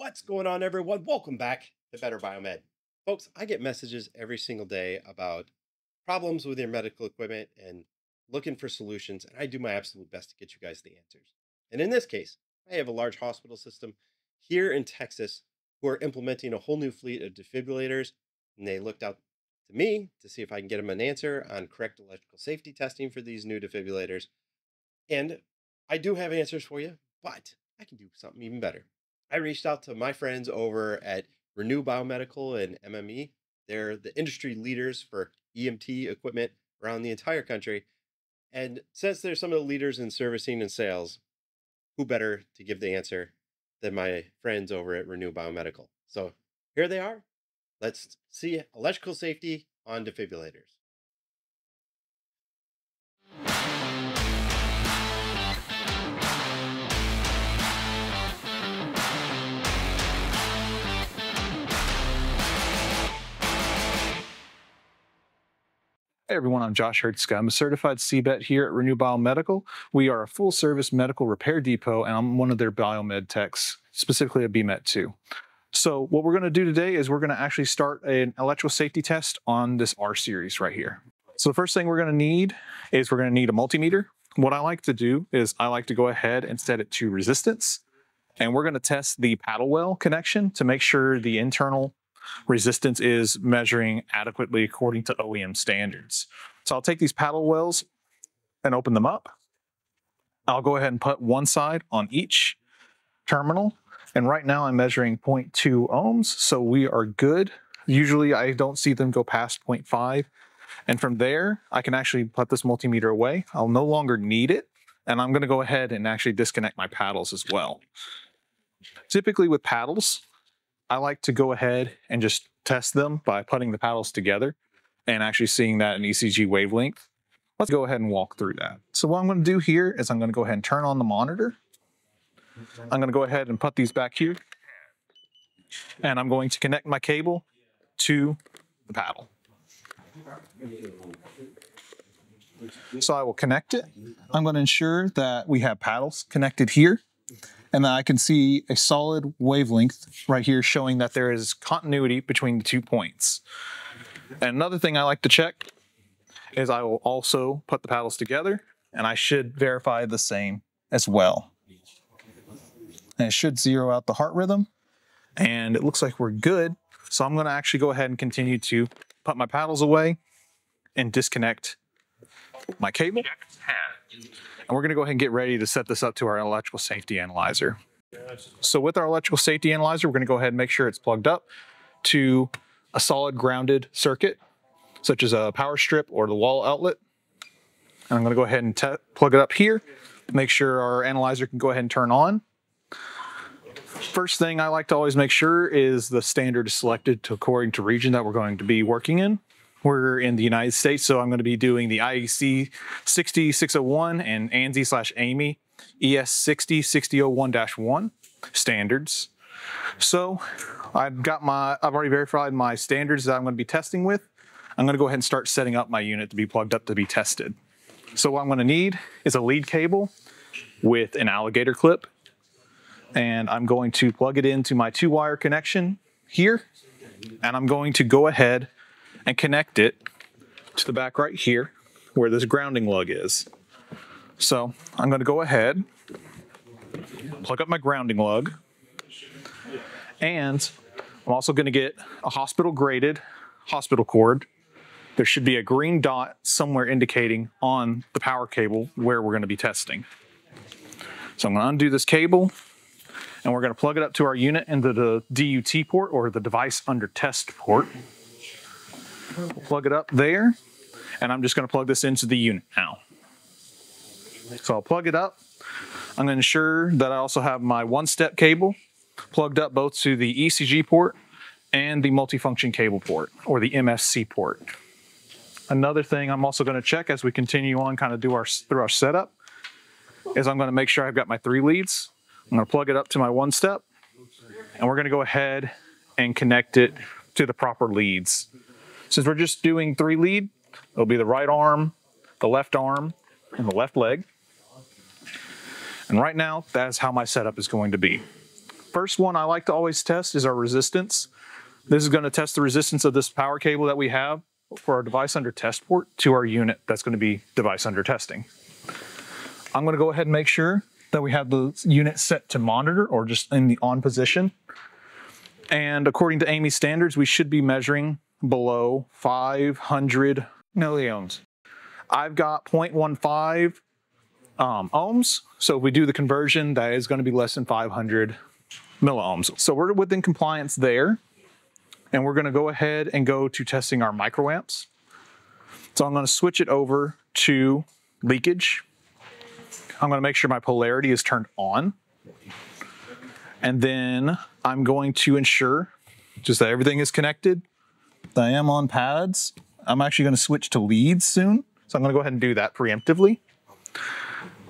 What's going on, everyone? Welcome back to Better Biomed. Folks, I get messages every single day about problems with your medical equipment and looking for solutions, and I do my absolute best to get you guys the answers. And in this case, I have a large hospital system here in Texas who are implementing a whole new fleet of defibrillators, and they looked out to me to see if I can get them an answer on correct electrical safety testing for these new defibrillators. And I do have answers for you, but I can do something even better. I reached out to my friends over at ReNew Biomedical and MME. They're the industry leaders for EMT equipment around the entire country. And since they're some of the leaders in servicing and sales, who better to give the answer than my friends over at ReNew Biomedical? So here they are. Let's see electrical safety on defibrillators. Hey everyone, I'm Josh Hertzka. I'm a certified CBET here at ReNew Biomedical. We are a full-service medical repair depot, and I'm one of their biomed techs, specifically a BMET2. So what we're going to do today is we're going to actually start an electrical safety test on this R-Series right here. So the first thing we're going to need is a multimeter. What I like to do is I like to go ahead and set it to resistance, and we're going to test the paddle well connection to make sure the internal resistance is measuring adequately according to OEM standards. So I'll take these paddle wells and open them up. I'll go ahead and put one side on each terminal. And right now I'm measuring 0.2 ohms, so we are good. Usually I don't see them go past 0.5. And from there, I can actually put this multimeter away. I'll no longer need it. And I'm going to go ahead and actually disconnect my paddles as well. Typically with paddles, I like to go ahead and just test them by putting the paddles together and actually seeing that in ECG wavelength. Let's go ahead and walk through that. So what I'm going to do here is I'm going to go ahead and turn on the monitor. I'm going to go ahead and put these back here. And I'm going to connect my cable to the paddle. So I will connect it. I'm going to ensure that we have paddles connected here. And then I can see a solid wavelength right here showing that there is continuity between the 2 points. And another thing I like to check is I will also put the paddles together, and I should verify the same as well. And it should zero out the heart rhythm, and it looks like we're good. So I'm going to actually go ahead and continue to put my paddles away and disconnect my cable. And we're going to go ahead and get ready to set this up to our electrical safety analyzer. So with our electrical safety analyzer, we're going to go ahead and make sure it's plugged up to a solid grounded circuit, such as a power strip or the wall outlet. And I'm going to go ahead and plug it up here, make sure our analyzer can go ahead and turn on. First thing I like to always make sure is the standard is selected according to region that we're going to be working in. We're in the United States, so I'm going to be doing the IEC 60601 and ANSI/AAMI ES 60601-1 standards. So I've already verified my standards that I'm going to be testing with. I'm going to go ahead and start setting up my unit to be plugged up to be tested. So what I'm going to need is a lead cable with an alligator clip. And I'm going to plug it into my 2-wire connection here. And I'm going to go ahead and connect it to the back right here where this grounding lug is. So I'm going to go ahead, plug up my grounding lug, and I'm also going to get a hospital graded hospital cord. There should be a green dot somewhere indicating on the power cable where we're going to be testing. So I'm going to undo this cable, and we're going to plug it up to our unit into the DUT port, or the device under test port. We'll plug it up there, and I'm just going to plug this into the unit now. So I'll plug it up. I'm going to ensure that I also have my 1-step cable plugged up both to the ECG port and the multifunction cable port, or the MSC port. Another thing I'm also going to check as we continue on, kind of through our setup, is I'm going to make sure I've got my 3 leads. I'm going to plug it up to my 1-step, and we're going to go ahead and connect it to the proper leads. Since we're just doing 3 lead, it'll be the right arm, and the left leg. And right now, that's how my setup is going to be. First one I like to always test is our resistance. This is going to test the resistance of this power cable that we have for our device under test port to our unit that's going to be device under testing. I'm going to go ahead and make sure that we have the unit set to monitor or just in the on position. And according to AAMI standards, we should be measuring below 500 milliohms. I've got 0.15 ohms. So if we do the conversion, that is going to be less than 500 milliohms. So we're within compliance there. And we're going to go ahead and go to testing our microamps. So I'm going to switch it over to leakage. I'm going to make sure my polarity is turned on. And then I'm going to ensure just that everything is connected. I am on pads. I'm actually going to switch to leads soon. So I'm going to go ahead and do that preemptively.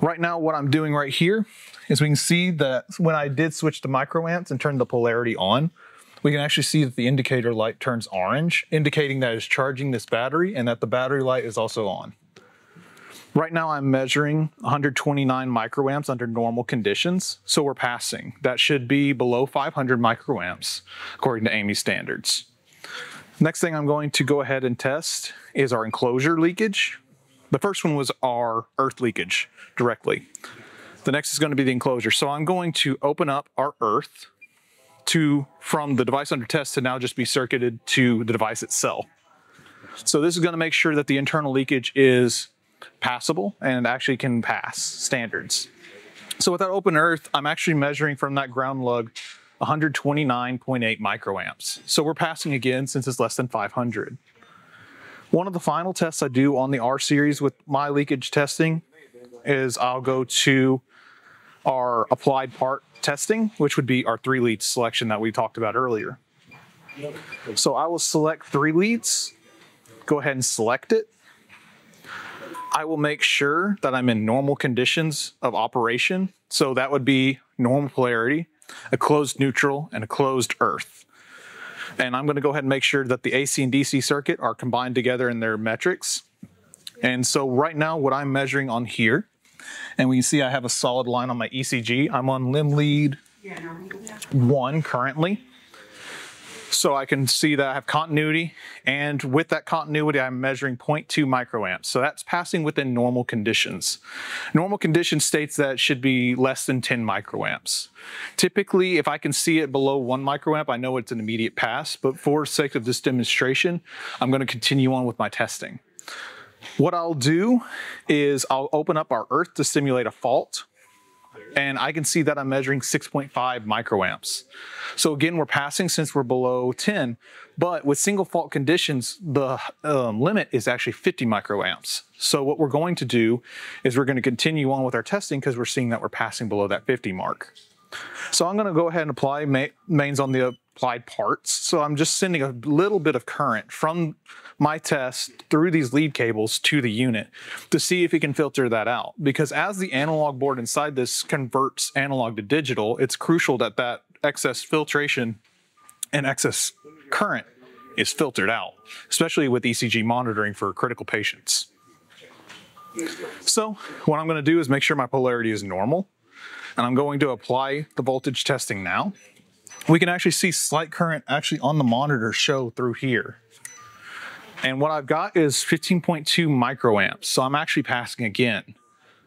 Right now, what I'm doing right here is we can see that when I did switch to microamps and turn the polarity on, we can actually see that the indicator light turns orange, indicating that it's charging this battery and that the battery light is also on. Right now I'm measuring 129 microamps under normal conditions, so we're passing. That should be below 500 microamps according to AAMI standards. Next thing I'm going to go ahead and test is our enclosure leakage. The first one was our earth leakage directly. The next is going to be the enclosure. So I'm going to open up our earth from the device under test to now just be circuited to the device itself. So this is going to make sure that the internal leakage is passable and actually can pass standards. So with that open earth, I'm actually measuring from that ground lug 129.8 microamps. So we're passing again since it's less than 500. One of the final tests I do on the R series with my leakage testing is I'll go to our applied part testing, which would be our 3 leads selection that we talked about earlier. So I will select 3 leads, go ahead and select it. I will make sure that I'm in normal conditions of operation. So that would be normal polarity, a closed neutral, and a closed earth. And I'm going to go ahead and make sure that the AC and DC circuit are combined together in their metrics. And so right now what I'm measuring on here, and we can see I have a solid line on my ECG. I'm on limb lead 1 currently. So I can see that I have continuity, and with that continuity, I'm measuring 0.2 microamps. So that's passing within normal conditions. Normal conditions states that it should be less than 10 microamps. Typically, if I can see it below 1 microamp, I know it's an immediate pass, but for the sake of this demonstration, I'm going to continue on with my testing. What I'll do is I'll open up our earth to simulate a fault. And I can see that I'm measuring 6.5 microamps. So again, we're passing since we're below 10, but with single fault conditions, the limit is actually 50 microamps. So what we're going to do is we're going to continue on with our testing because we're seeing that we're passing below that 50 mark. So I'm going to go ahead and apply mains on the applied parts. So I'm just sending a little bit of current from my test through these lead cables to the unit to see if it can filter that out. Because as the analog board inside this converts analog to digital, it's crucial that that excess filtration and excess current is filtered out, especially with ECG monitoring for critical patients. So what I'm going to do is make sure my polarity is normal. And I'm going to apply the voltage testing now. We can actually see slight current actually on the monitor show through here. And what I've got is 15.2 microamps. So I'm actually passing again.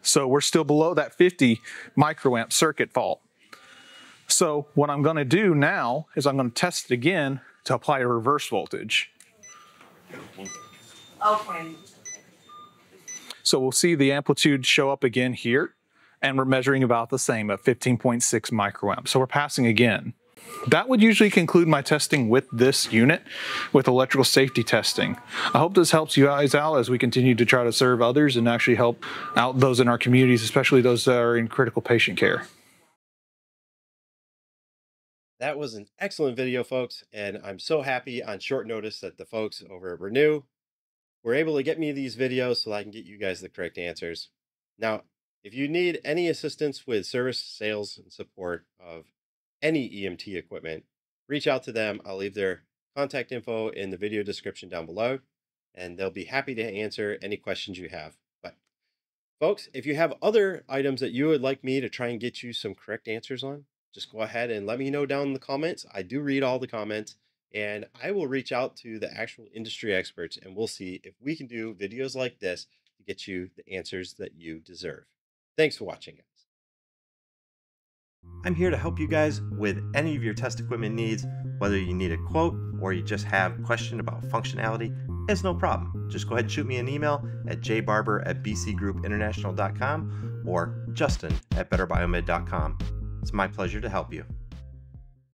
So we're still below that 50 microamp circuit fault. So what I'm going to do now is I'm going to test it again to apply a reverse voltage. Okay. So we'll see the amplitude show up again here. And we're measuring about the same at 15.6 microamps. So we're passing again. That would usually conclude my testing with this unit with electrical safety testing. I hope this helps you guys out as we continue to try to serve others and actually help out those in our communities, especially those that are in critical patient care. That was an excellent video, folks. And I'm so happy on short notice that the folks over at ReNew were able to get me these videos so that I can get you guys the correct answers. Now, if you need any assistance with service, sales, and support of any EMT equipment, reach out to them. I'll leave their contact info in the video description down below, and they'll be happy to answer any questions you have. But folks, if you have other items that you would like me to try and get you some correct answers on, just go ahead and let me know down in the comments. I do read all the comments, and I will reach out to the actual industry experts, and we'll see if we can do videos like this to get you the answers that you deserve. Thanks for watching, guys. I'm here to help you guys with any of your test equipment needs, whether you need a quote or you just have a question about functionality. It's no problem. Just go ahead and shoot me an email at jbarber@bcgroupinternational.com or justin@betterbiomed.com. It's my pleasure to help you.